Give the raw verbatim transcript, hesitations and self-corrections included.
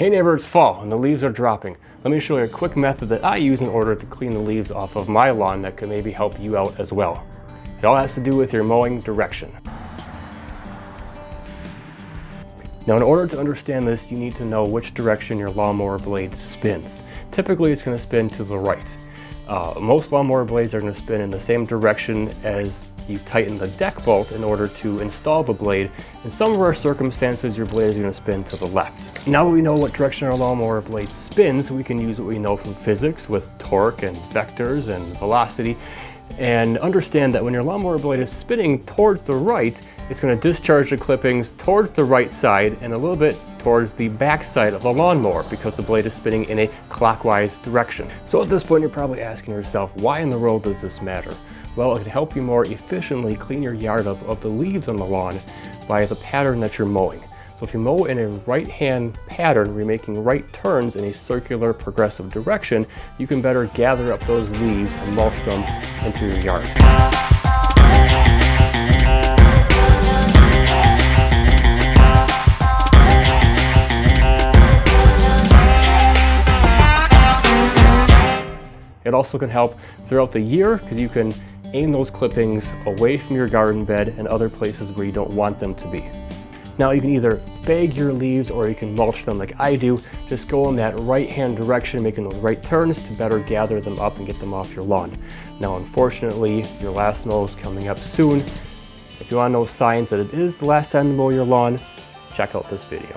Hey neighbor, it's fall and the leaves are dropping. Let me show you a quick method that I use in order to clean the leaves off of my lawn that could maybe help you out as well. It all has to do with your mowing direction. Now, in order to understand this, you need to know which direction your lawnmower blade spins. Typically, it's going to spin to the right. Uh, most lawnmower blades are going to spin in the same direction as you tighten the deck bolt in order to install the blade. In some rare circumstances, your blade is going to spin to the left. Now that we know what direction our lawnmower blade spins, we can use what we know from physics with torque and vectors and velocity, and understand that when your lawnmower blade is spinning towards the right, it's going to discharge the clippings towards the right side and a little bit towards the back side of the lawnmower because the blade is spinning in a clockwise direction. So at this point, you're probably asking yourself, why in the world does this matter? Well, it could help you more efficiently clean your yard of, of the leaves on the lawn by the pattern that you're mowing. So if you mow in a right-hand pattern, we're making right turns in a circular progressive direction, you can better gather up those leaves and mulch them into your yard. It also can help throughout the year because you can aim those clippings away from your garden bed and other places where you don't want them to be. Now you can either bag your leaves or you can mulch them like I do. Just go in that right-hand direction, making those right turns to better gather them up and get them off your lawn. Now, unfortunately, your last mow is coming up soon. If you want to know signs that it is the last time to mow your lawn, check out this video.